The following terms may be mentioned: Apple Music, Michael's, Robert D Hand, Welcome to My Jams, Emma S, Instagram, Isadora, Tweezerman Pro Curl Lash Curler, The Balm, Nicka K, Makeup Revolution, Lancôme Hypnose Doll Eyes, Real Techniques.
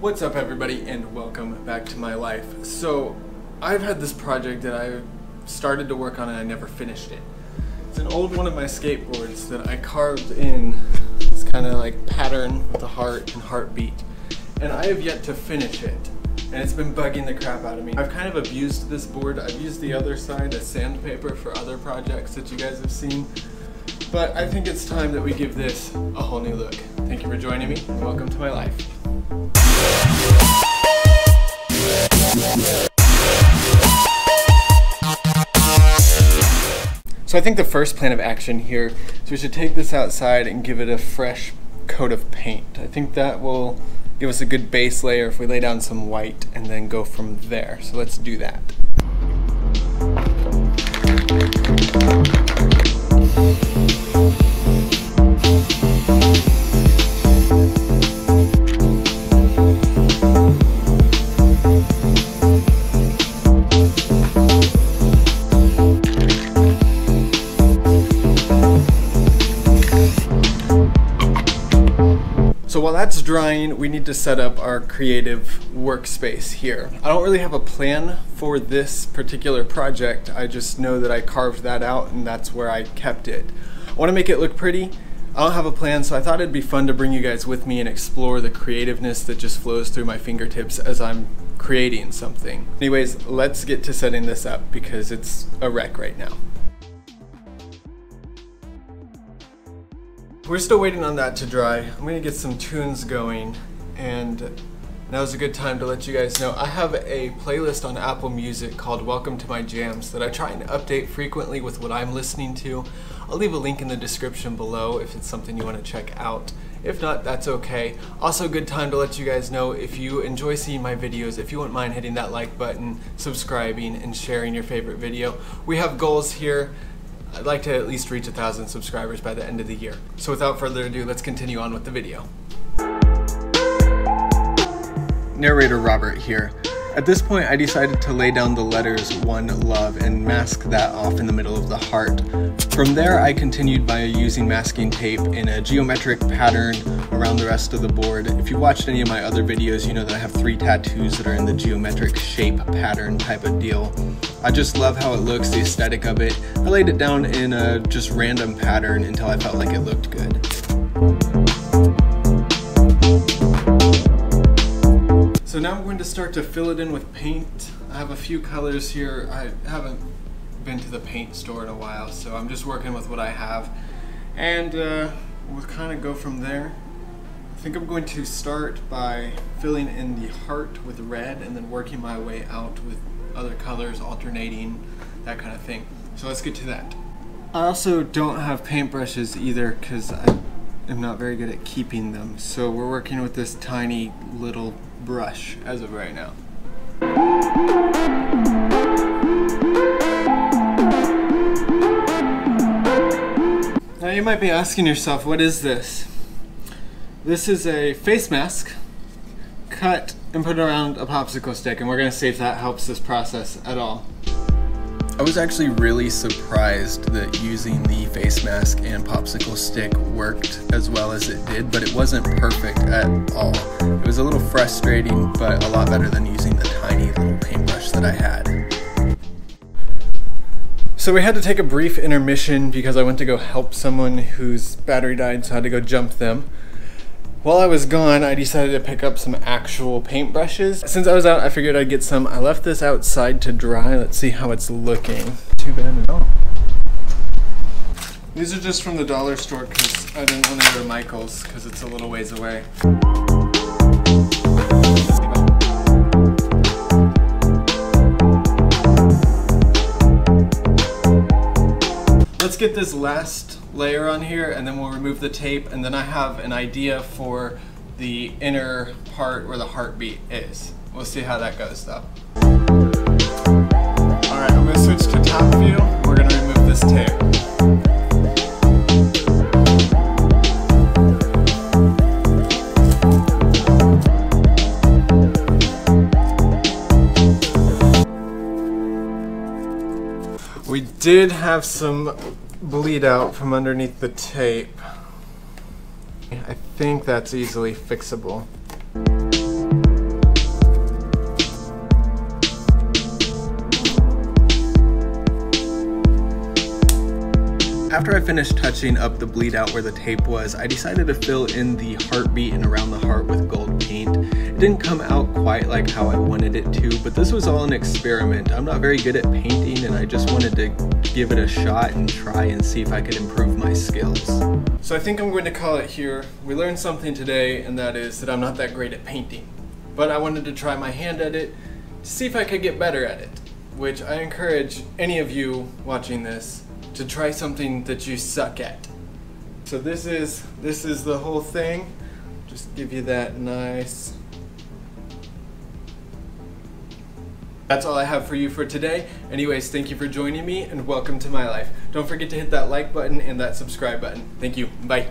What's up everybody, and welcome back to my life. So I've had this project that I started to work on and I never finished it. It's an old one of my skateboards that I carved in this kind of like pattern with a heart and heartbeat. And I have yet to finish it. And it's been bugging the crap out of me. I've kind of abused this board. I've used the other side as sandpaper for other projects that you guys have seen. But I think it's time that we give this a whole new look. Thank you for joining me. Welcome to my life. So I think the first plan of action here is we should take this outside and give it a fresh coat of paint. I think that will give us a good base layer if we lay down some white and then go from there. So let's do that. So while that's drying, we need to set up our creative workspace here. I don't really have a plan for this particular project. I just know that I carved that out and that's where I kept it. I want to make it look pretty. I don't have a plan, so I thought it'd be fun to bring you guys with me and explore the creativeness that just flows through my fingertips as I'm creating something. Anyways, let's get to setting this up because it's a wreck right now. We're still waiting on that to dry. I'm gonna get some tunes going, and now's a good time to let you guys know I have a playlist on Apple Music called Welcome to My Jams that I try and update frequently with what I'm listening to. I'll leave a link in the description below if it's something you want to check out. If not, that's okay. Also, a good time to let you guys know if you enjoy seeing my videos, if you wouldn't mind hitting that like button, subscribing, and sharing your favorite video. We have goals here. I'd like to at least reach 1,000 subscribers by the end of the year. So without further ado, let's continue on with the video. Narrator Robert here. At this point, I decided to lay down the letters One Love and mask that off in the middle of the heart. From there, I continued by using masking tape in a geometric pattern around the rest of the board. If you watched any of my other videos, you know that I have 3 tattoos that are in the geometric shape pattern type of deal. I just love how it looks, the aesthetic of it. I laid it down in a just random pattern until I felt like it looked good. So now I'm going to start to fill it in with paint. I have a few colors here. I haven't been to the paint store in a while, so I'm just working with what I have. And we'll kind of go from there. I think I'm going to start by filling in the heart with red and then working my way out with other colors, alternating, that kind of thing. So let's get to that. I also don't have paintbrushes either because I'm not very good at keeping them. So we're working with this tiny little brush as of right now. Now you might be asking yourself, what is this? This is a face mask cut and put around a popsicle stick, and we're going to see if that helps this process at all. I was actually really surprised that using the face mask and popsicle stick worked as well as it did, but it wasn't perfect at all. It was a little frustrating, but a lot better than using the tiny little paintbrush that I had. So we had to take a brief intermission because I went to go help someone whose battery died, so I had to go jump them. While I was gone, I decided to pick up some actual paintbrushes. Since I was out, I figured I'd get some. I left this outside to dry. Let's see how it's looking. Too bad at all. These are just from the dollar store because I didn't want to go to Michael's because it's a little ways away. Let's get this last layer on here and then we'll remove the tape, and then I have an idea for the inner part where the heartbeat is. We'll see how that goes though. Alright, I'm going to switch to top view. We're going to remove this tape. We did have some bleed out from underneath the tape. I think that's easily fixable. after I finished touching up the bleed out where the tape was, I decided to fill in the heartbeat and around the heart with gold paint. It didn't come out quite like how I wanted it to, but this was all an experiment. I'm not very good at painting, and I just wanted to give it a shot and try and see if I could improve my skills. So I think I'm going to call it here. We learned something today, and that is that I'm not that great at painting. But I wanted to try my hand at it to see if I could get better at it, which I encourage any of you watching this to try something that you suck at. So this is the whole thing. Just give you that nice... That's all I have for you for today. Anyways, thank you for joining me and welcome to my life. Don't forget to hit that like button and that subscribe button. Thank you. Bye.